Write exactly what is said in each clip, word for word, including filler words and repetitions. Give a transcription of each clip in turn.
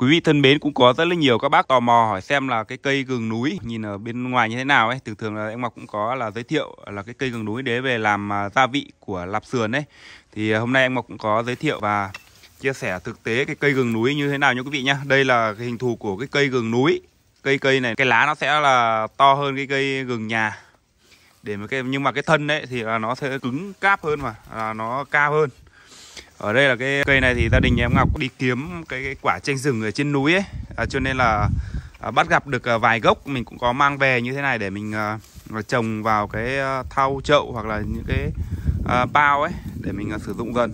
Quý vị thân mến, cũng có rất là nhiều các bác tò mò hỏi xem là cái cây gừng núi nhìn ở bên ngoài như thế nào ấy. Thường thường là em Ngọc cũng có là giới thiệu là cái cây gừng núi để về làm gia vị của lạp sườn đấy. Thì hôm nay em Ngọc cũng có giới thiệu và chia sẻ thực tế cái cây gừng núi như thế nào nha quý vị nhá. Đây là cái hình thù của cái cây gừng núi. Cây cây này, cái lá nó sẽ là to hơn cái cây gừng nhà. Để mà cái nhưng mà cái thân đấy thì là nó sẽ cứng cáp hơn mà, là nó cao hơn. Ở đây là cái cây này thì gia đình nhà em Ngọc đi kiếm cái, cái quả chanh rừng ở trên núi ấy, à, cho nên là à, bắt gặp được à, vài gốc mình cũng có mang về như thế này để mình à, trồng vào cái à, thau chậu hoặc là những cái à, bao ấy để mình à, sử dụng dần.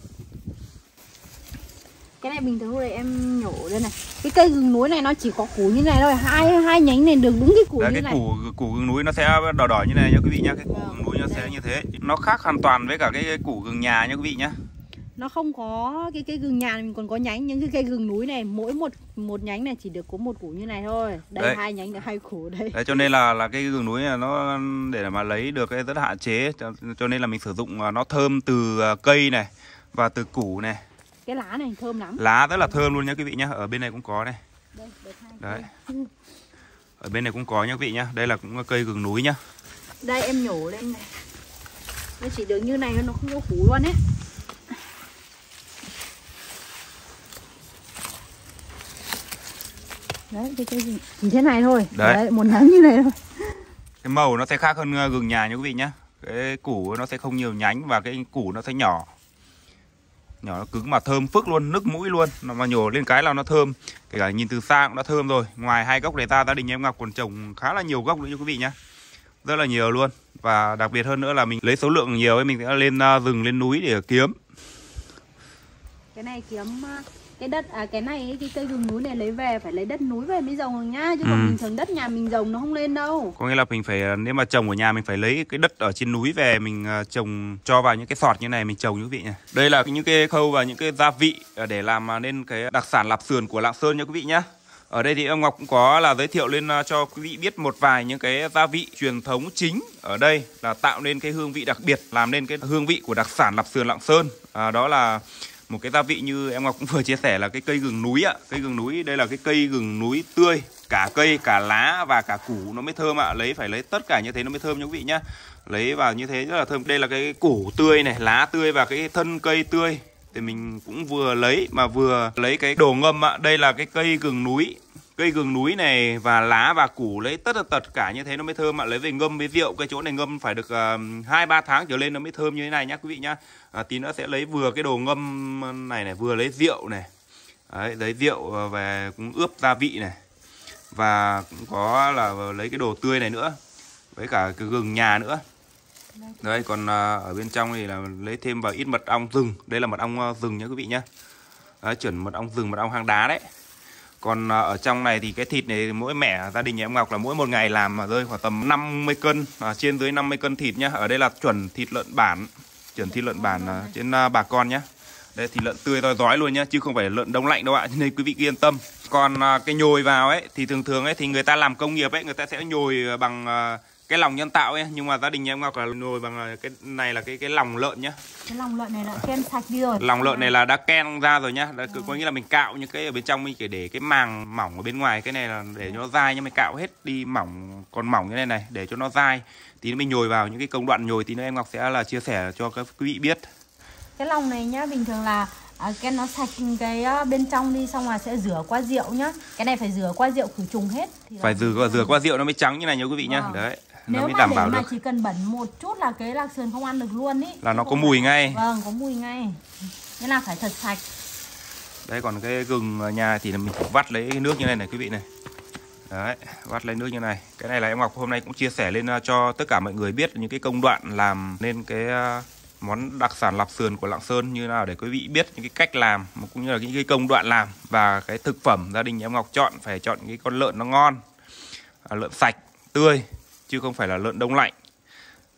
Cái này bình thường hồi em nhổ đây này. Cái cây gừng núi này nó chỉ có củ như này thôi, hai hai nhánh này được đúng cái củ đấy, như cái này. Cái củ củ gừng núi nó sẽ đỏ đỏ như này nha quý vị nhá, cái củ gừng núi nó sẽ như thế. Nó khác hoàn toàn với cả cái, cái củ gừng nhà nha quý vị nhá. Nó không có cái cây gừng nhà này mình còn có nhánh, những cái cây gừng núi này mỗi một một nhánh này chỉ được có một củ như này thôi. Đây đấy. Hai nhánh được hai củ đây. Đấy, cho nên là là cái gừng núi này nó để mà lấy được cái rất hạn chế, cho, cho nên là mình sử dụng nó thơm từ cây này và từ củ này. Cái lá này thơm lắm. Lá rất là thơm luôn nha quý vị nhá. Ở bên này cũng có này. Đây, đấy. Ở bên này cũng có nha quý vị nhá. Đây là cũng cây gừng núi nhá. Đây em nhổ lên này. Nó chỉ được như này nó không có củ luôn ấy. Đấy, cái cây gì? Như thế này thôi. Đấy, đấy một nhánh như này thôi. Cái màu nó sẽ khác hơn gừng nhà nha quý vị nhá. Cái củ nó sẽ không nhiều nhánh và cái củ nó sẽ nhỏ. Nhỏ nó cứng mà thơm phức luôn, nức mũi luôn. Nó mà nhổ lên cái là nó thơm. Kể cả nhìn từ xa cũng đã thơm rồi. Ngoài hai gốc này ra, gia đình em Ngọc còn trồng khá là nhiều gốc nữa nha quý vị nhá. Rất là nhiều luôn. Và đặc biệt hơn nữa là mình lấy số lượng nhiều ấy, mình sẽ lên rừng, lên núi để kiếm. Cái này kiếm cái đất, à cái này cái cây gừng núi này lấy về phải lấy đất núi về mới trồng nhá, chứ ừ. còn bình thường đất nhà mình trồng nó không lên đâu. Có nghĩa là mình phải, nếu mà trồng ở nhà mình phải lấy cái đất ở trên núi về mình trồng, cho vào những cái sọt như này mình trồng quý vị nhá. Đây là những cái khâu và những cái gia vị để làm nên cái đặc sản lạp sườn của Lạng Sơn nha quý vị nhá. Ở đây thì ông Ngọc cũng có là giới thiệu lên cho quý vị biết một vài những cái gia vị truyền thống chính ở đây là tạo nên cái hương vị đặc biệt, làm nên cái hương vị của đặc sản lạp sườn Lạng Sơn. À, đó là một cái gia vị như em Ngọc cũng vừa chia sẻ là cái cây gừng núi ạ. Cây gừng núi, đây là cái cây gừng núi tươi. Cả cây, cả lá và cả củ nó mới thơm ạ. Lấy phải lấy tất cả như thế nó mới thơm nha quý vị nhá. Lấy vào như thế rất là thơm. Đây là cái củ tươi này, lá tươi và cái thân cây tươi. Thì mình cũng vừa lấy mà vừa lấy cái đồ ngâm ạ. Đây là cái cây gừng núi. Cây gừng núi này và lá và củ lấy tất tật cả như thế nó mới thơm ạ. Lấy về ngâm với rượu, cái chỗ này ngâm phải được hai ba tháng trở lên nó mới thơm như thế này nhá quý vị nhá. À, tí nữa sẽ lấy vừa cái đồ ngâm này này, vừa lấy rượu này. Đấy, lấy rượu về cũng ướp gia vị này. Và cũng có là lấy cái đồ tươi này nữa. Với cả cái gừng nhà nữa. Đấy, còn ở bên trong thì là lấy thêm vào ít mật ong rừng. Đây là mật ong rừng nhá quý vị nhá. Đấy, chuẩn mật ong rừng, mật ong hang đá đấy. Còn ở trong này thì cái thịt này mỗi mẻ gia đình nhà em Ngọc là mỗi một ngày làm mà rơi khoảng tầm năm mươi cân, à, trên dưới năm mươi cân thịt nhá. Ở đây là chuẩn thịt lợn bản, chuẩn thịt lợn bản à, trên à, bà con nhá. Đây thịt lợn tươi rói luôn nhá, chứ không phải lợn đông lạnh đâu ạ, nên quý vị yên tâm. Còn à, cái nhồi vào ấy thì thường thường ấy thì người ta làm công nghiệp ấy, người ta sẽ nhồi bằng à, cái lòng nhân tạo ấy, nhưng mà gia đình nhà em Ngọc là nhồi bằng cái này là cái cái lòng lợn nhá. Cái lòng lợn này là ken sạch đi rồi. Lòng lợn này là đã ken ra rồi nhá. Đã, có nghĩa là mình cạo những cái ở bên trong, mình phải để cái màng mỏng ở bên ngoài, cái này là để cho nó dai, nhưng mình cạo hết đi mỏng, còn mỏng như này này để cho nó dai. Tí nữa mình nhồi vào những cái công đoạn nhồi, tí nữa em Ngọc sẽ là chia sẻ cho các quý vị biết. Cái lòng này nhá, bình thường là À, cái nó sạch cái bên trong đi, xong rồi sẽ rửa qua rượu nhá. Cái này phải rửa qua rượu khử trùng hết thì phải rửa qua rửa qua rượu nó mới trắng như này nhá quý vị nhá. Wow. Đấy, nó nếu mới đảm bảo được. Nếu mà chỉ cần bẩn một chút là cái lạp sườn không ăn được luôn ý. Là nó có mùi ngay. Vâng, có mùi ngay. Nên là phải thật sạch. Đấy, còn cái gừng nhà thì là mình phải vắt lấy cái nước như này này quý vị này. Đấy, vắt lấy nước như này. Cái này là em Ngọc hôm nay cũng chia sẻ lên cho tất cả mọi người biết những cái công đoạn làm nên cái món đặc sản lạp sườn của Lạng Sơn như nào, để quý vị biết những cái cách làm cũng như là những cái công đoạn làm và cái thực phẩm gia đình nhà em Ngọc chọn phải chọn cái con lợn nó ngon, à, lợn sạch tươi chứ không phải là lợn đông lạnh,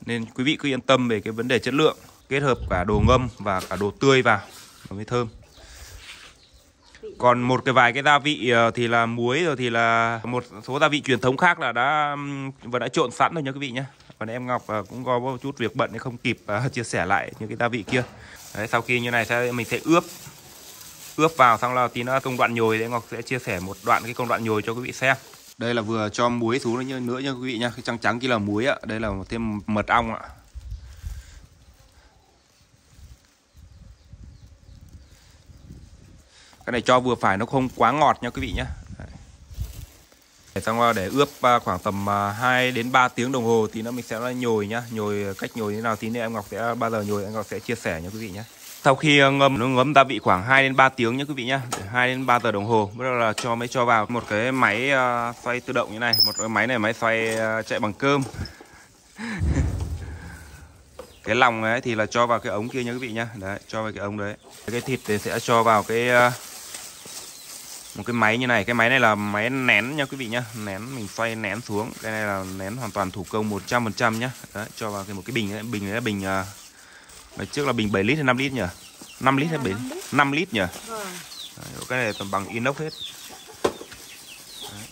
nên quý vị cứ yên tâm về cái vấn đề chất lượng, kết hợp cả đồ ngâm và cả đồ tươi vào nó mới thơm. Còn một cái vài cái gia vị thì là muối rồi, thì là một số gia vị truyền thống khác là đã và đã trộn sẵn rồi nha quý vị nhé. Còn em Ngọc cũng có một chút việc bận nên không kịp chia sẻ lại những cái gia vị kia. Đấy, sau khi như này sẽ mình sẽ ướp ướp vào xong là tí nữa công đoạn nhồi đấy, Ngọc sẽ chia sẻ một đoạn cái công đoạn nhồi cho quý vị xem. Đây là vừa cho muối xuống nữa, nữa nha quý vị nha, cái trắng trắng kia là muối ạ, đây là thêm mật ong ạ. Cái này cho vừa phải, nó không quá ngọt nha quý vị nhé. Để xong để ướp khoảng tầm hai đến ba tiếng đồng hồ thì nó mình sẽ nhồi nhá, nhồi cách nhồi thế nào tí nữa em Ngọc sẽ bao giờ nhồi em Ngọc sẽ chia sẻ nha quý vị nhé. Sau khi ngâm nó ngấm gia vị khoảng hai đến ba tiếng nhé quý vị nhé, hai đến ba giờ đồng hồ. Bắt đầu là cho mới cho vào một cái máy xoay tự động như này, một cái máy này máy xoay chạy bằng cơm. Cái lòng ấy thì là cho vào cái ống kia nha quý vị nhá. Đấy, cho vào cái ống đấy. Cái thịt thì sẽ cho vào cái một cái máy như này, cái máy này là máy nén nha quý vị nhá, nén mình xoay nén xuống. Cái này là nén hoàn toàn thủ công một trăm phần trăm nhá. Đấy, cho vào cái một cái bình đấy, bình đấy là bình ngày trước là bình bảy lít hay năm lít nhỉ? năm lít hay năm lít nhỉ? Vâng. Đấy, cái này toàn bằng inox hết. Đấy.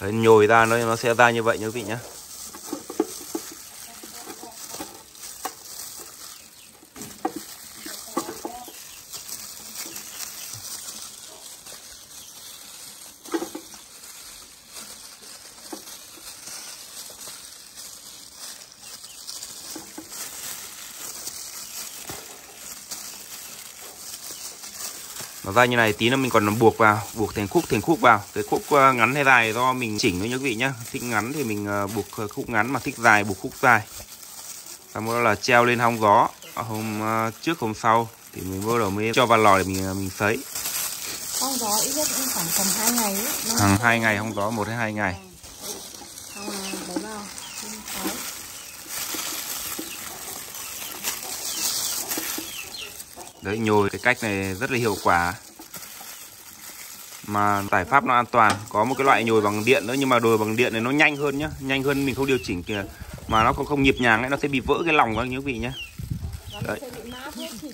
Đấy, nhồi ra nó nó sẽ ra như vậy nhá quý vị nhá. Nó ra như này tí nữa mình còn buộc vào, buộc thành khúc thành khúc vào. Cái khúc ngắn hay dài do mình chỉnh thôi nhá quý vị nhá. Thích ngắn thì mình buộc khúc ngắn, mà thích dài buộc khúc dài. Xong đó là treo lên hóng gió. Hôm trước hôm sau thì mình bắt đầu mới cho vào lò để mình mình sấy. Hóng gió ít nhất cũng khoảng tầm hai ngày ấy. Khoảng hai ngày hóng gió, một đến hai ngày. Xong rồi đấy vào. Đấy, nhồi cái cách này rất là hiệu quả mà giải pháp nó an toàn. Có một cái loại nhồi bằng điện nữa, nhưng mà đồ bằng điện này nó nhanh hơn nhá, nhanh hơn mình không điều chỉnh kìa, mà nó còn không nhịp nhàng ấy, nó sẽ bị vỡ cái lòng các quý vị nhá. Đấy.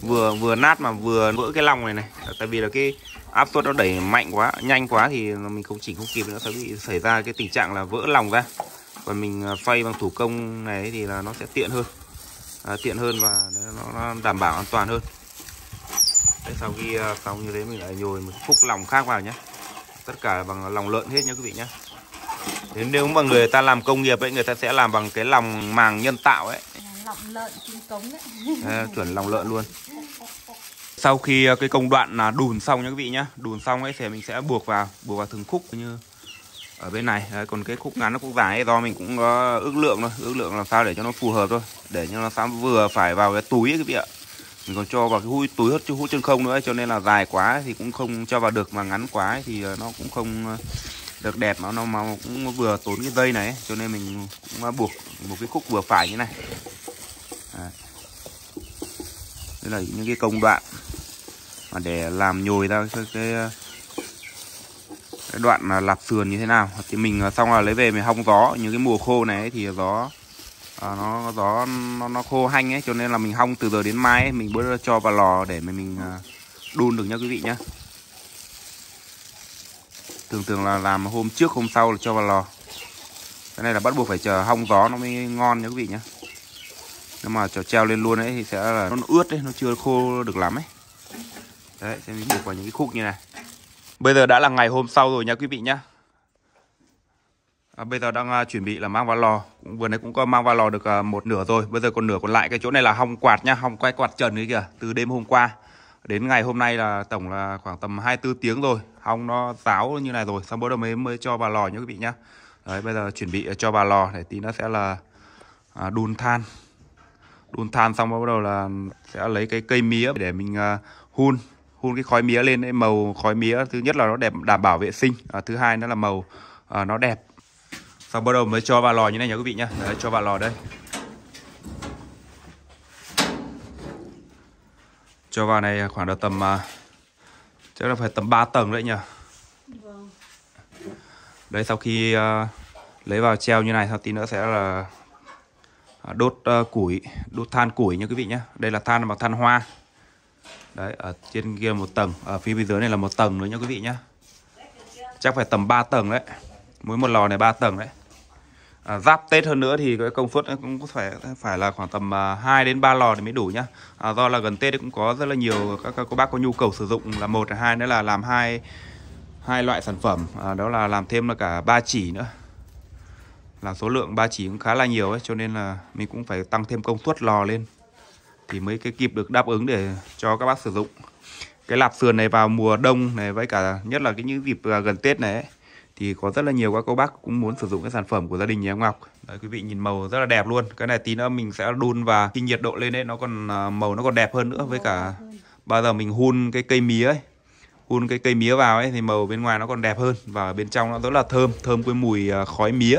Vừa vừa nát mà vừa vỡ cái lòng này này, tại vì là cái áp suất nó đẩy mạnh quá, nhanh quá thì mình không chỉnh không kịp nữa, sẽ bị xảy ra cái tình trạng là vỡ lòng ra. Còn mình phay bằng thủ công này thì là nó sẽ tiện hơn, à, tiện hơn và nó đảm bảo an toàn hơn. Sau khi xong như thế mình lại nhồi một khúc lòng khác vào nhé. Tất cả bằng lòng lợn hết nhé quý vị nhé. Nếu mà người ta làm công nghiệp ấy, người ta sẽ làm bằng cái lòng màng nhân tạo ấy. Lòng lợn chính cống đấy. À, chuẩn lòng lợn luôn. Sau khi cái công đoạn là đùn xong nhé quý vị nhé. Đùn xong ấy thì mình sẽ buộc vào, buộc vào từng khúc như ở bên này. Đấy, còn cái khúc ngắn nó cũng dài ấy, do mình cũng có ước lượng thôi. Ước lượng làm sao để cho nó phù hợp thôi. Để cho nó sao vừa phải vào cái túi ấy quý vị ạ. Mình còn cho vào cái hũ túi hút hút chân không nữa ấy, cho nên là dài quá thì cũng không cho vào được, mà ngắn quá ấy, thì nó cũng không được đẹp, mà nó mà cũng vừa tốn cái dây này ấy. Cho nên mình cũng buộc một cái khúc vừa phải như này. Đấy. Đây là những cái công đoạn mà để làm nhồi ra cái, cái, cái đoạn là lạp sườn như thế nào. Thì mình xong là lấy về mình hong gió. Những cái mùa khô này ấy, thì gió À, nó gió nó, nó khô hanh ấy, cho nên là mình hong từ giờ đến mai ấy, mình bớt cho vào lò để mà mình đun được nhá quý vị nhá. Thường thường là làm hôm trước hôm sau là cho vào lò. Cái này là bắt buộc phải chờ hong gió nó mới ngon nhá quý vị nhá. Nhưng mà chờ treo lên luôn ấy thì sẽ là nó ướt đấy, nó chưa khô được lắm ấy. Đấy, sẽ mình buộc vào những cái khúc như này. Bây giờ đã là ngày hôm sau rồi nha quý vị nhá. À, bây giờ đang uh, chuẩn bị là mang vào lò. Cũng, vừa nãy cũng có mang vào lò được uh, một nửa rồi. Bây giờ còn nửa còn lại. Cái chỗ này là hong quạt nhá, hong quay quạt trần ấy kìa. Từ đêm hôm qua đến ngày hôm nay là tổng là khoảng tầm hai mươi tư tiếng rồi. Hong nó ráo như này rồi. Xong bữa đầu mới mới cho vào lò nhá quý vị nhá. Đấy, bây giờ chuẩn bị cho vào lò để tí nó sẽ là uh, đun than. Đun than xong bắt đầu là sẽ lấy cái cây mía để mình uh, hun hun cái khói mía lên. Đấy, màu khói mía thứ nhất là nó đẹp, đảm bảo vệ sinh. À, thứ hai nữa là màu uh, nó đẹp. Xong bắt đầu mới cho vào lò như này nhá quý vị nhá. Đấy, cho vào lò đây. Cho vào này khoảng là tầm chắc là phải tầm ba tầng đấy nhỉ. Vâng. Đấy, sau khi uh, lấy vào treo như này, sau tí nữa sẽ là đốt uh, củi, đốt than củi nhá quý vị nhá. Đây là than bằng than hoa. Đấy, ở trên kia là một tầng, ở phía bên dưới này là một tầng nữa nhá quý vị nhá. Chắc phải tầm ba tầng đấy. Mỗi một lò này ba tầng đấy. à, giáp Tết hơn nữa thì cái công suất cũng phải phải là khoảng tầm hai đến ba lò thì mới đủ nhá. À, do là gần Tết cũng có rất là nhiều các, các cô bác có nhu cầu sử dụng là một là hai nữa là làm hai hai loại sản phẩm, à, đó là làm thêm là cả ba chỉ nữa. Là số lượng ba chỉ cũng khá là nhiều ấy, cho nên là mình cũng phải tăng thêm công suất lò lên thì mới cái kịp được đáp ứng để cho các bác sử dụng. Cái lạp sườn này vào mùa đông này với cả nhất là cái những dịp gần Tết này ấy, thì có rất là nhiều các cô bác cũng muốn sử dụng cái sản phẩm của gia đình nhà em Ngọc. Đấy, quý vị nhìn màu rất là đẹp luôn. Cái này tí nữa mình sẽ đun và khi nhiệt độ lên đấy nó còn màu nó còn đẹp hơn nữa. Với cả bao giờ mình hun cái cây mía ấy, hun cái cây mía vào ấy thì màu bên ngoài nó còn đẹp hơn và bên trong nó rất là thơm, thơm với mùi khói mía.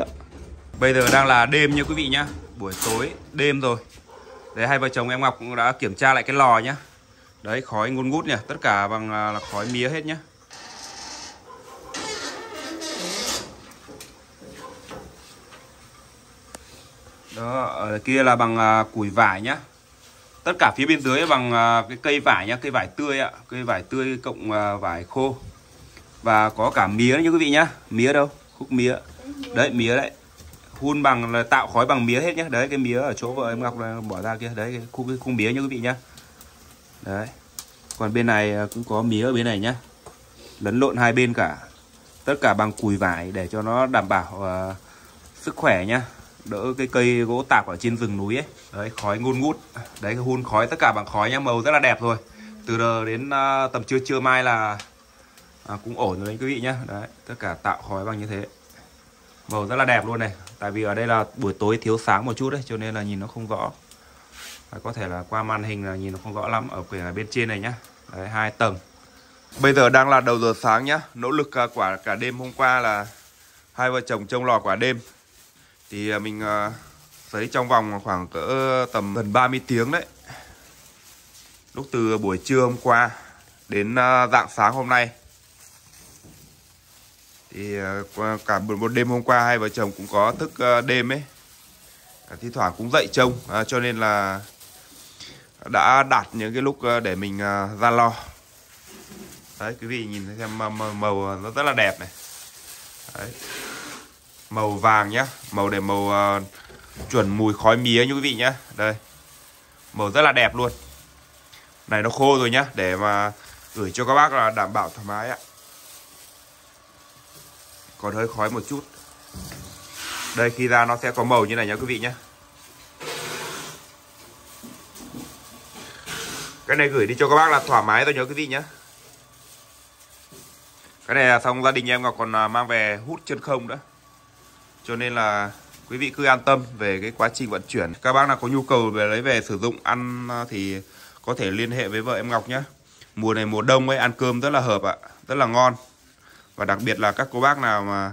Bây giờ đang là đêm nha quý vị nhá, buổi tối đêm rồi. Đấy, hai vợ chồng em Ngọc cũng đã kiểm tra lại cái lò nhá. Đấy, khói ngôn ngút nhỉ, tất cả bằng là khói mía hết nhá. Đó, ở kia là bằng củi vải nhá. Tất cả phía bên dưới bằng cái cây vải nhá, cây vải tươi ạ, cây vải tươi cộng vải khô. Và có cả mía nha quý vị nhá. Mía đâu? Khúc mía. Đấy, mía đấy. Hun bằng là tạo khói bằng mía hết nhá. Đấy, cái mía ở chỗ vợ em Ngọc là bỏ ra kia. Đấy, cái khung, cái khung mía nha quý vị nhá. Đấy. Còn bên này cũng có mía ở bên này nhá. Lẫn lộn hai bên cả. Tất cả bằng củi vải để cho nó đảm bảo uh, sức khỏe nhá. Đỡ cái cây gỗ tạp ở trên rừng núi ấy. Đấy, khói ngôn ngút. Đấy, cái hun khói, tất cả bằng khói nhá, màu rất là đẹp rồi. Từ giờ đến uh, tầm trưa trưa mai là uh, cũng ổn rồi đấy quý vị nhá. Đấy, tất cả tạo khói bằng như thế. Màu rất là đẹp luôn này. Tại vì ở đây là buổi tối thiếu sáng một chút đấy, cho nên là nhìn nó không rõ. Có thể là qua màn hình là nhìn nó không rõ lắm. Ở bên trên này nhá. Đấy, hai tầng. Bây giờ đang là đầu giờ sáng nhá. Nỗ lực quả cả đêm hôm qua là hai vợ chồng trông lò quả đêm. Thì mình sấy trong vòng khoảng cỡ tầm gần ba mươi tiếng đấy. Lúc từ buổi trưa hôm qua đến rạng sáng hôm nay. Thì cả một đêm hôm qua hai vợ chồng cũng có thức đêm ấy, thi thoảng cũng dậy trông, à, cho nên là đã đạt những cái lúc để mình ra lò. Đấy, quý vị nhìn xem màu nó rất là đẹp này. Đấy, màu vàng nhá, màu để màu uh, chuẩn mùi khói mía như quý vị nhá. Đây, màu rất là đẹp luôn. Này nó khô rồi nhá, để mà gửi cho các bác là đảm bảo thoải mái ạ. Còn hơi khói một chút. Đây, khi ra nó sẽ có màu như này nhá quý vị nhá. Cái này gửi đi cho các bác là thoải mái thôi nhá quý vị nhá. Cái này là xong gia đình em Ngọc còn mang về hút chân không nữa. Cho nên là quý vị cứ an tâm về cái quá trình vận chuyển. Các bác nào có nhu cầu về lấy về sử dụng ăn thì có thể liên hệ với vợ em Ngọc nhá. Mùa này mùa đông ấy, ăn cơm rất là hợp ạ, rất là ngon. Và đặc biệt là các cô bác nào mà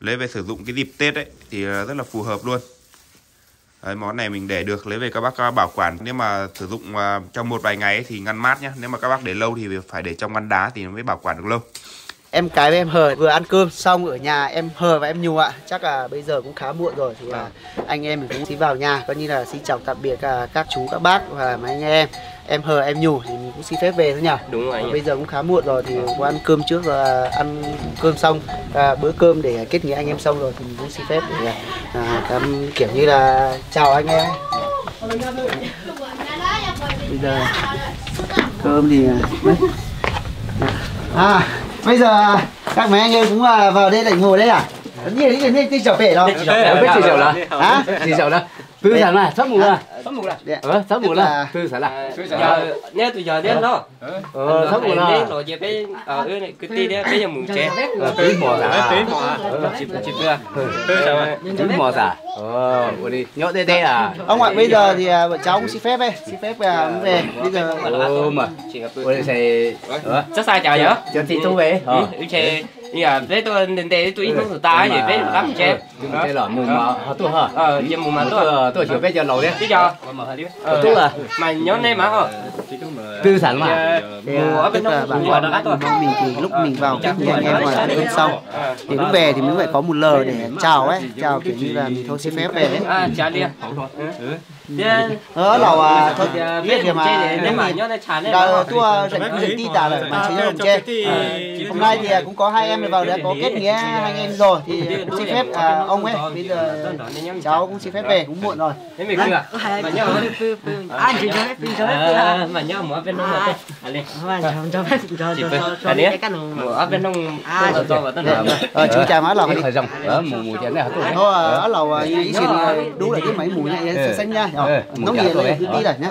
lấy về sử dụng cái dịp Tết ấy thì rất là phù hợp luôn. Đấy, món này mình để được lấy về các bác bảo quản. Nếu mà sử dụng trong một vài ngày ấy thì ngăn mát nhé. Nếu mà các bác để lâu thì phải để trong ngăn đá thì nó mới bảo quản được lâu. Em cái với em Hờ vừa ăn cơm xong ở nhà em Hờ và em Nhung ạ. Chắc là bây giờ cũng khá muộn rồi thì à. anh em mình cũng xin vào nhà. Coi như là xin chào tạm biệt các chú, các bác và mấy anh em. Em Hờ, em Nhung thì mình cũng xin phép về thôi nhỉ. Đúng rồi. Bây giờ cũng khá muộn rồi thì qua ăn cơm trước và ăn cơm xong à, bữa cơm để kết nghĩa anh em xong rồi thì mình cũng xin phép để à, cảm, kiểu như là chào anh em. Bây giờ cơm thì à, bây giờ các mấy anh em cũng vào đây lại ngồi đây à? Nhiều đi đi đi chào về đâu. Biết chị chào là. Hả? Chị chào là. Từ sáng là sáu mùng là. Sáu mùng là. Ờ, sáu mùng là. Từ sáng là. Giờ nè từ giờ đến đó. Ờ, sáu mùng là. Rồi giờ bé ở này cứ tí đấy, bây giờ mùng trẻ. Tí mò giả. Tí mò. Chị chị chưa. Từ sao? Tí mò giả. Ờ, ngồi đi. Nhốt đây đây à. Ông ạ, bây giờ thì vợ cháu cũng xin phép ấy, xin phép về. Bây giờ ôm à. Chị gặp tôi. Ôi xe. Ờ, chắc sai chào nhớ. Cho chị thu về. Ờ, xe. Dạ, thế tôi đến đây tôi không ta gì thế lắm chứ. Thế là mùng mà tôi hả? Ờ, giờ mùng mà tôi tôi chiều bây giờ lầu đấy. Chứ giờ. Tôi là mày nhớ này mà hả? Tư sản mà. Mùa bên đó mùa đó tôi mình thì lúc mình vào các nhà em ngoài ăn xong. Thì lúc về thì mình phải có một lời để chào ấy, chào kiểu như là mình thôi xin phép về đấy. À, chào đi. lẩu à thôi biết thì mà nếu mà nhớ là tua rảnh rảnh đi tả lại mà chơi chơi hôm nay thì cũng có hai em vào đã có kết nghĩa hai em rồi thì xin phép ông ấy bây giờ cháu cũng xin phép về cũng muộn rồi thế mình không ạ mà nhớ anh chỉ cho phép pin cho phép mà nhớ mỗi bên nông rồi anh không cho phép cho cho cho cái canh ở bên nông ở do ở tân ở chú cha má lẩu đi ở mù mù chén này thôi ở lẩu ý xin đúng là cái máy mù này sẽ xanh nha nông nghiệp này cứ đi rồi nhá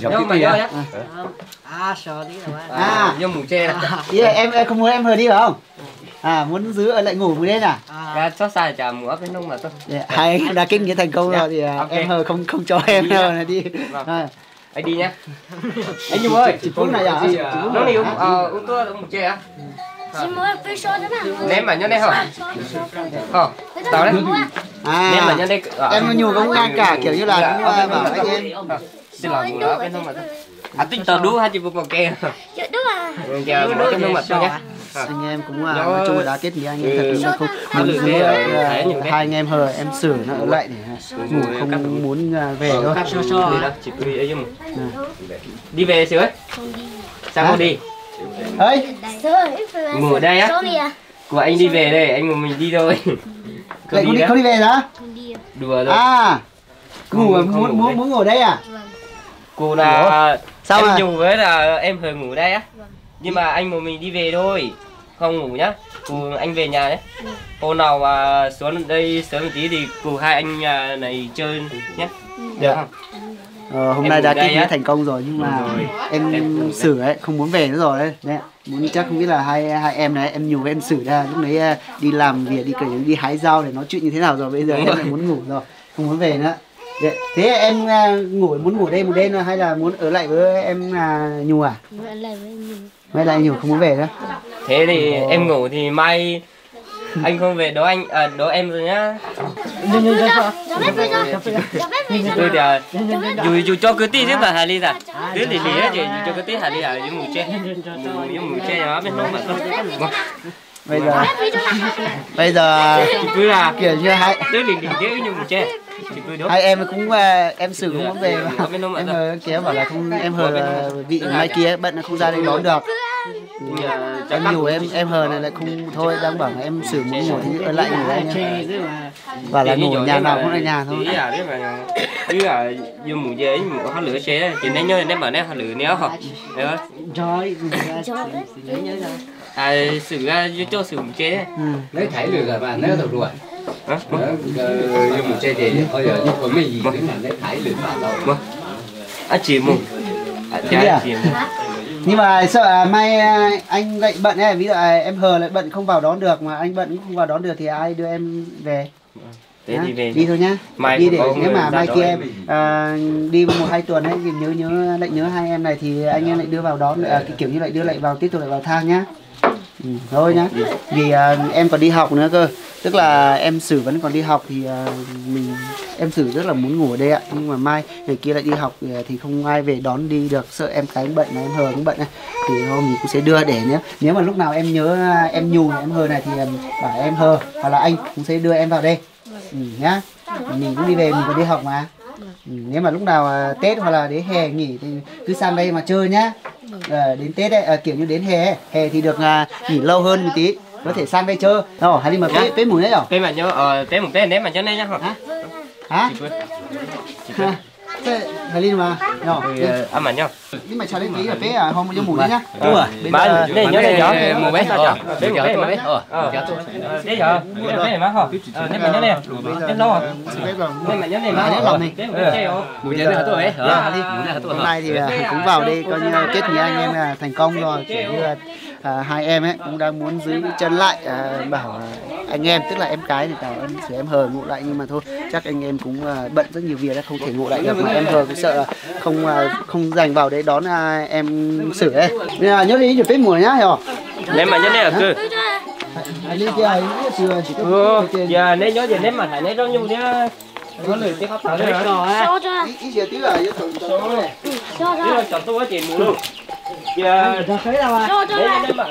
giống cái này à sờ đi rồi à giống mù tre này em em không muốn em hơi đi phải không à muốn giữ ở lại ngủ mới đến à à chót sai chả mù ấp bên nông mà thôi hay đã kinh nghiệm thành công rồi thì em hơi không không cho em hơi đi anh đi nhá anh Nhung ơi phút này à nó đi uống uống tua uống mù tre á ném vào nhau đây hả? Hả? Tao đấy. À. Ném vào nhau đây. Em nhiều cũng đang cả kiểu như là bảo anh em. Xin lỗi mua bên không mà. À tính tao đú hai chị phục màu kè. Dạ đúng à. Kè màu cái nông mật thôi nhá. Anh em cũng nói chung là đã kết nghĩa anh em thật là không muốn giữ hai anh em hờ em xử nó ở lại để ngủ không muốn về thôi. Chỉ đi ấy chứ. Đi về xíu ấy. Sao không đi? Ấy ngủ ở đây á của anh đi về đây anh một mình đi thôi lại không đi, không đi về hả đùa rồi à ngủ muốn muốn muốn ngủ đây à cô là sao anh Nhung với là em hơi ngủ đây á nhưng mà anh một mình đi về thôi không ngủ nhá cô anh về nhà đấy hôm nào mà xuống đây sớm một tí thì cô hai anh này chơi nhé được không? Ờ, hôm em nay đã kết nghĩa thành công rồi nhưng mà rồi. Em, em xử ấy không muốn về nữa rồi đấy, đấy. Muốn chắc không biết là hai hai em này em nhiều em xử ra lúc đấy đi làm việc đi cày đi hái rau để nói chuyện như thế nào rồi bây giờ đúng em rồi. Lại muốn ngủ rồi không muốn về nữa đấy. Thế em ngủ muốn ngủ đây một đêm hay là muốn ở lại với em là Nhung à? Mai lại Nhung không muốn về nữa. Thế thì ừ. Em ngủ thì mai anh không về đó anh à, đó em rồi nhá. Tôi đã dù dù cho cứ tí chứ mà Hà Ly à, đứa lì lì á chị cho cứ tí Hà Ly à với mù che, với mù che đó bên đó mà không. Bây giờ bây giờ cứ là kiểu như hai đứa lì lì chứ như mù che. Hai em cũng em xử cũng muốn về mà em hờ kia bảo là không em hờ là vị mai kia bận không ra đây đón được. Nhà, em nhiều em em hờ này lại không thôi đang bảo là em xử muốn ngủ thì ở lại ngủ anh em và là ngủ nhà nào cũng là nhà thôi chứ là vô mù dế mù há lửa xé thì nên nhớ nên bảo nên há lửa néo hả trời à xử ra cho xử mù chế lấy thải lửa rồi bạn lấy đầu ruột hả vô mù chế thì bây giờ nhưng còn cái gì cũng là lấy thải lửa bạn đâu à chỉ mù à chỉ nhưng mà sợ mai anh lại bận ấy, ví dụ em hờ lại bận không vào đón được mà anh bận cũng không vào đón được thì ai đưa em về? Thế thì về đi thôi nhá. Mai đi để nếu mà mai kia em à, đi một hai tuần ấy thì nhớ nhớ lại nhớ hai em này thì anh em lại đưa vào đón à, kiểu như lại đưa lại vào tiếp tục lại vào thang nhá. Ừ, thôi nhá. Vì à, em còn đi học nữa cơ. Tức là em xử vẫn còn đi học thì à, mình em xử rất là muốn ngủ ở đây ạ nhưng mà mai ngày kia lại đi học thì không ai về đón đi được sợ em cái bận này em hờ cũng bận này thì hôm mình cũng sẽ đưa để nếu nếu mà lúc nào em nhớ em Nhung em hờ này thì bảo em hờ hoặc là anh cũng sẽ đưa em vào đây ừ, nhá mình cũng đi về mình còn đi học mà ừ, nếu mà lúc nào Tết hoặc là đến hè nghỉ thì cứ sang đây mà chơi nhá à, đến Tết ấy, à, kiểu như đến hè hè thì được à, nghỉ lâu hơn một tí có thể sang đây chơi đâu hay đi mà Tết Tết mùng đấy rồi Tết mà nhớ ở Tết mùng Tết đến mà nhớ đây nhá hả? Thầy Linh mà, nhỏ, ăn mặn nhau. Nhưng mà chả lấy tí ở bé à, không cho mùi nhá. Đúng rồi. Má, đây nhớ đây nhớ, mùi bé, bé nhỏ bé mà bé. Đấy nhớ, bé má hả? Đấy mà nhớ đây, em đâu hả? Đấy mà nhớ đây má, lòng này. Mùi nhớ đây hả tôi ấy? Hôm nay thì cũng vào đây coi như kết nghĩa anh em là thành công rồi. À, hai em ấy cũng đang muốn giữ chân lại à, bảo anh em tức là em cái thì bảo em sửa em hờ ngủ lại nhưng mà thôi chắc anh em cũng à, bận rất nhiều việc đã không thể ngủ lại được mà em hờ cũng sợ là không à, không dành vào đấy đón à, em sửa ấy nên là nhớ đi chụp phim mùa nhá hiểu nên mà nhớ đây là cứ giờ nên nhớ giờ nên mà phải nên đó nhung nhá có lời tiếp khắp rồi đó ý giờ tí là giờ tụi tụi này giờ chọn tôi chỉ mù luôn giờ giờ thấy đâu à để nên mà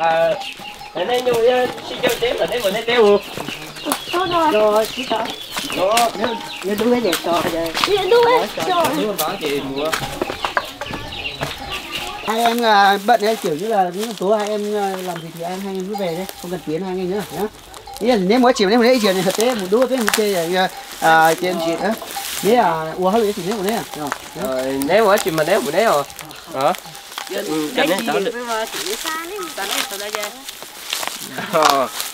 để nên nhung xin cho chế mà để mà nên tiêu rồi rồi Đó, nó đuối vậy trò vậy. Nó đuối trò. Đuối bán chị mua. Hai em bận đấy, kiểu như là những tối hai em làm gì thì hai em cứ về đấy, không cần chuyến hai anh nữa nhá. Nếu mỗi chiều nếu mà đấy chuyện này thật thế một đuối thế một chơi là à chuyện gì á. Đấy à, uống hơi đấy chuyện đấy một đấy à. Rồi nếu mỗi chuyện mà đấy một đấy rồi. Hả? Cái này tao được.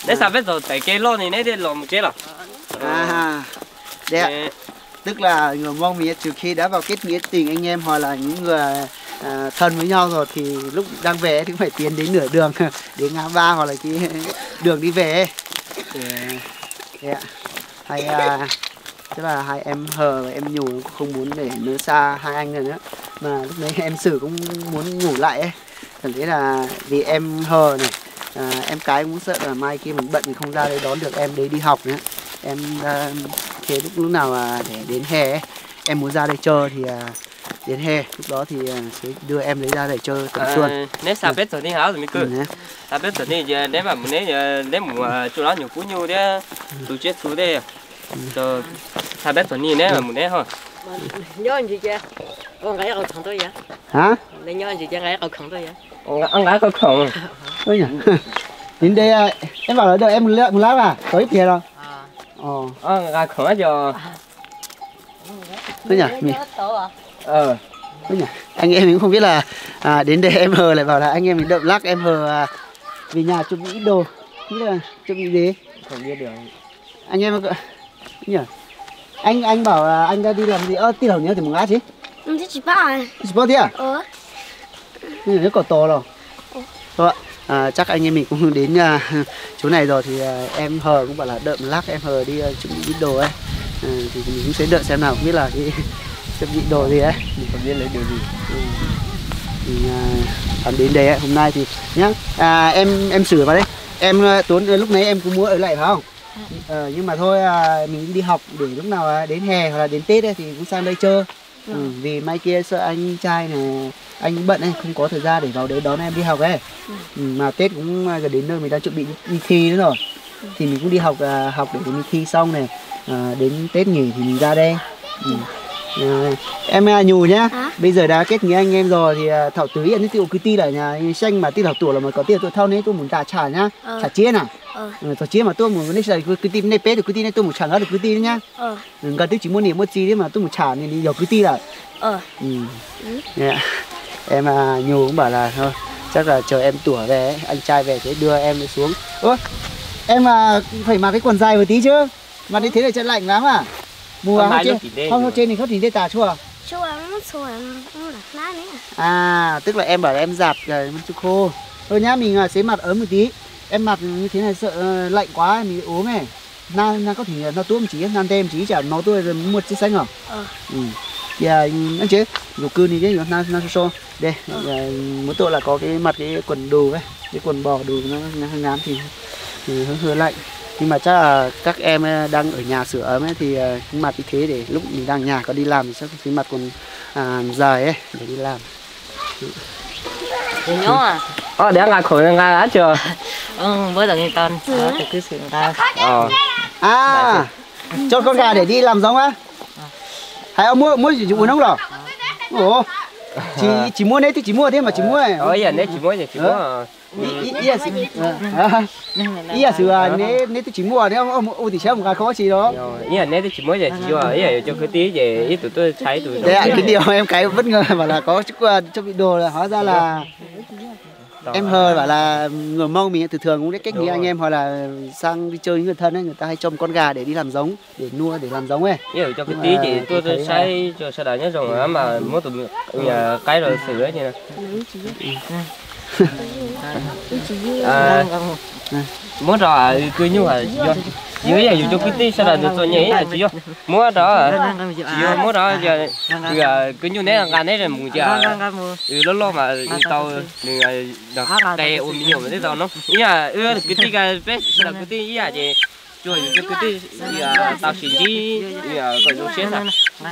Đấy sao biết rồi tại cái lô này đấy lô một chế rồi. À, đấy. Tức là người Mông mình từ khi đã vào kết nghĩa tình anh em hoặc là những người à, thân với nhau rồi thì lúc đang về thì cũng phải tiến đến nửa đường đến ngã ba hoặc là cái đường đi về. Đấy ạ. Hay à, tức là hai em Hờ và em Nhủ cũng không muốn để nữa xa hai anh rồi nữa. Mà lúc đấy em Sử cũng muốn ngủ lại ấy. Cảm thấy là vì em Hờ này à, em Cái cũng sợ là mai khi mình bận thì không ra đây đón được em đấy đi học nữa. Em à, thế lúc, lúc nào à, để đến hè ấy, em muốn ra đây chơi thì à, đến hè lúc đó thì sẽ đưa em lấy ra để chơi tầm xuân. Nếu sao biết rồi đi háo rồi mới cười. Sao biết rồi đi nếu mà nếu nếu mà chỗ đó nhiều cú nhiều đấy tụi chết xuống đây rồi sao biết rồi đi nếu mà muốn đấy thôi. Nhớ anh chị chưa? Con gái cậu khổng tôi vậy? Hả? Để nhớ anh chị chưa? Gái cậu khổng tôi vậy? Ông gái cậu khổng. Ôi nhỉ? Đến đây em bảo là đợi em lượn một lát à? Có ít tiền không? Ờ. Ông gái khổng giờ. Ôi nhỉ? Ờ, anh em cũng không biết là à, đến đây em Hờ lại bảo là anh em mình đậm lắc em Hờ à, vì nhà chuẩn bị ít đồ, nghĩ là chuẩn bị gì? Không biết được. Anh em cơ, nhỉ? Anh anh bảo là anh ra đi làm gì? Ơ, tiêu hỏng nhớ thì một ngã chứ? Ừ, chỉ bao. Chỉ bao thế à? Ừ. Như thế còn to rồi. Thôi ạ, chắc anh em mình cũng đến à, chỗ này rồi thì à, em Hờ cũng bảo là đậm lắc em Hờ đi à, chuẩn bị ít đồ ấy, à, thì mình cũng sẽ đợi xem nào, không biết là cái chuẩn bị đồ gì ấy, mình còn biết lấy đồ gì. Ừ. Mình à, đến đây ấy, hôm nay thì nhá, à, em em Sửa vào đấy, em Tuấn lúc nãy em cũng muốn ở lại phải không? À, nhưng mà thôi à, mình đi học để lúc nào đến hè hoặc là đến Tết ấy, thì cũng sang đây chơi. Ừ. Ừ, vì mai kia sợ anh trai này anh bận ấy, không có thời gian để vào đấy đón em đi học ấy. Ừ. Ừ, mà Tết cũng gần đến nơi mình đang chuẩn bị đi thi nữa rồi. Ừ. Thì mình cũng đi học à, học để mình thi xong này, à, đến Tết nghỉ thì mình ra đây. Ừ. À, em Nhù nhá, à? Bây giờ đã kết nghĩa anh em rồi thì uh, thảo tứ hiện tiêu cứ ti lại nhà xanh mà ti thảo tuổi là mà có tiền tôi thao nên tôi muốn trả trả nhá, ờ. Trả chia nào, ờ. Ừ, thảo chia mà tôi muốn lấy xài cứ ti này pé được cứ ti này tôi muốn trả nó được cứ ti nữa nhá, ờ. Ừ, gần tới chỉ muốn niệm một chi đấy mà tôi muốn trả nên đi giờ cứ ti lại, ờ. Ừ. Ừ. Yeah. Em uh, Nhù cũng bảo là thôi chắc là chờ em tuổi về anh trai về thế đưa em xuống. Ủa, em uh, phải mặc cái quần dài một tí chứ, mà đi thế này chân lạnh lắm à? Mùa hôm trên hôm trên thì không thì đây tà chua chua nó chua nó lạnh lắm à, tức là em bảo là em giặt rồi nó khô thôi nhá, mình xế mặt ấm một tí, em mặt như thế này sợ lạnh quá mình ốm này na na có thể nó tuôn chỉ nan tem chỉ chả nó tôi một chiếc xanh rồi. Ờ. Ừ. Giờ anh chế đồ cư này chứ na na so đây mỗi tội là có cái mặt cái quần đồ ấy, cái quần bò đồ nó hơi ngán thì thì hơi hơi lạnh. Nhưng mà chắc là các em đang ở nhà sửa ấm ấy, thì cũng mặc như thế để lúc mình đang nhà có đi làm thì chắc cái mặt còn à, dài ấy để đi làm. Nhớ à? Ờ, để ngài khỏi ngài đã chưa? Ừ, với đằng con. Đó, thì cứ sửa ta. Ờ. À, cho con gà để đi làm giống á? Hay ông mua, mua chỉ uống không rồi? Ủa, chỉ, chỉ mua đấy thì chỉ mua thế mà chỉ mua này. Ờ, giờ đấy chỉ mua thì chỉ mua. Ý là ý là sự nếu nếu tôi chỉ mua nếu ông ông thì sẽ một cái khó gì đó. Ý là nếu tôi chỉ mua vậy chỉ mua ý là cho cái tí về ý tụi tôi thấy tụi. Đấy ạ, cái điều em Cái bất ngờ bảo là có cho bị đồ là hóa ra là em Hờ bảo là người Mông mình thường thường cũng đấy cách nghĩa anh em hoặc là sang đi chơi với người thân ấy, người ta hay trông con gà để đi làm giống để nuôi để làm giống ấy. Ý là cho cái tí thì tôi tôi sai cho sao đấy nhá rồi mà muốn tụi nhà Cái rồi xử ấy nè. À, mua đó cứ như là dưới là dùng cho cái tí sao là được rồi nhỉ chị vô mua đó chị vô mua đó giờ cứ như thế là ngàn đấy rồi mùng giờ lâu lâu mà tàu người đặt tay ôm nhiều mà thế tàu nó ý là ưa cái tí cái bé là cái tí ý là gì cho cái tí giờ tàu chỉ đi giờ còn dùng xét à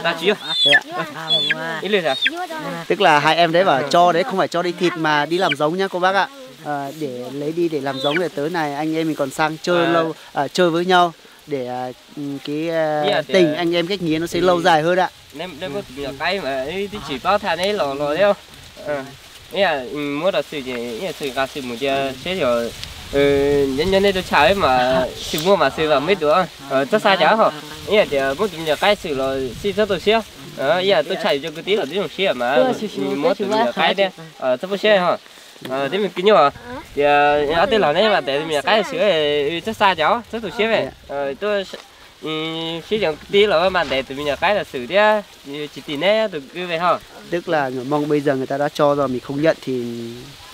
ta chị ý là tức là hai em đấy bảo cho đấy không phải cho đi thịt mà đi làm giống nhá cô bác ạ. À, để lấy đi để làm giống để tới này anh em mình còn sang chơi à. Lâu à, chơi với nhau để cái yeah, tình anh em cách nghĩa nó sẽ lâu dài hơn ạ. Nếu nếu có bị cái mà ấy thì chỉ có thằng ấy lò lò theo. Nghĩa muốn là sự gì, nghĩa sự cả sự một giờ sẽ rồi nhân nhân đây tôi chào ấy mà sự mua mà sự là mấy đứa rất xa chả hả? Nghĩa thì muốn tìm được cái sự rồi xin rất tôi xíu. Nghĩa tôi chạy cho cái tí là tí một xíu mà muốn tìm được cái đấy rất vui xíu hả? Ờ, thế mình kính nhờ thì ở đây là nên là để mình cái sữa rất xa cháu rất tổ chức vậy tôi khi chẳng tí là bạn để tụi mình là cái là xử thế chỉ tí nè được cứ vậy thôi, tức là mong bây giờ người ta đã cho rồi mình không nhận thì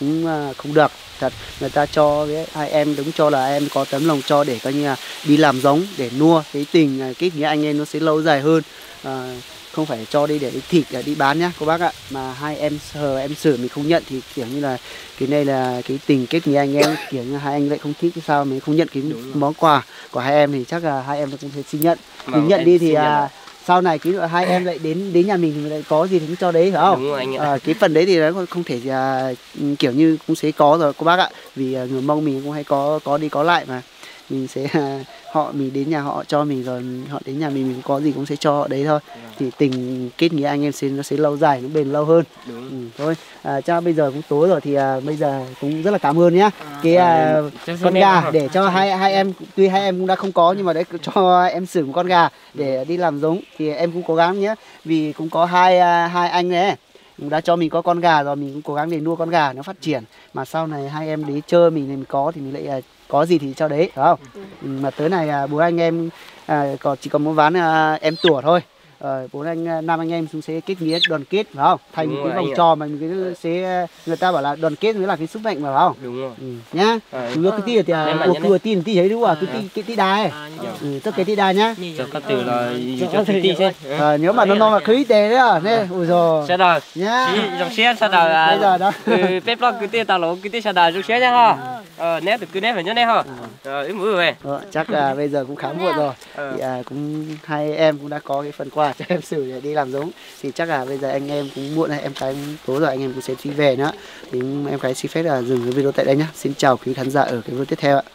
cũng không được thật, người ta cho cái hai em đúng cho là em có tấm lòng cho để coi như là đi làm giống để nua cái tình cái nghĩa anh em nó sẽ lâu dài hơn. À, không phải cho đi để đi thịt để đi bán nhá cô bác ạ, mà hai em sờ em sửa mình không nhận thì kiểu như là cái này là cái tình kết nghĩa anh em, kiểu như hai anh lại không thích sao mình không nhận cái món quà của hai em thì chắc là hai em cũng sẽ xin nhận mà mình nhận đi thì à, sau này cái hai em lại đến đến nhà mình thì lại có gì thì cũng cho đấy phải không? Rồi, anh à, cái phần đấy thì nó không thể à, kiểu như cũng sẽ có rồi cô bác ạ, vì à, người Mông mình cũng hay có có đi có lại mà mình sẽ à, họ mình đến nhà họ cho mình rồi họ đến nhà mình mình có gì cũng sẽ cho họ đấy thôi. Yeah. Thì tình kết nghĩa anh em sẽ nó sẽ lâu dài, nó bền lâu hơn. Đúng. Ừ, thôi à, cho bây giờ cũng tối rồi thì à, bây giờ cũng rất là cảm ơn nhá à, cái à, con gà để cho hai hai em, tuy hai em cũng đã không có nhưng mà đấy cho em sửa một con gà để đi làm giống thì em cũng cố gắng nhé, vì cũng có hai hai anh đấy đã cho mình có con gà rồi, mình cũng cố gắng để nuôi con gà nó phát triển mà sau này hai em đến chơi mình mình có thì mình lại có gì thì cho đấy phải không? Ừ. Mà tới này bố anh em à, còn chỉ còn muốn ván à, em tủa thôi à, bố anh nam anh em xuống sẽ kết nghĩa đoàn kết phải không, thành đúng một cái vòng tròn mà cái sẽ người ta bảo là đoàn kết mới là cái sức mạnh mà phải không? Đúng rồi. Ừ, nhá vừa cái tí thì vừa tí tí thấy đúng không, cái tí tí đai tất cái tí đai nhá, các từ là cho tí xem nếu mà nó non là khí tế đấy à nè, ui rồi sao đời nhá dòng xe sao đời bây giờ đó bếp lót cái tí tao lỗ cái tí sao đời dòng xe nhá ha. Ờ, nét được cứ nét phải nhớ nét thôi. Ờ, ít mũi về. Ờ, chắc là bây giờ cũng khá muộn rồi. Thì, à, cũng hai em cũng đã có cái phần quà cho em xử để đi làm giống. Thì chắc là bây giờ anh em cũng muộn rồi, em cái tối rồi anh em cũng sẽ đi về nữa. Thì em cái xin phép là dừng cái video tại đây nhá. Xin chào quý khán giả ở cái video tiếp theo ạ.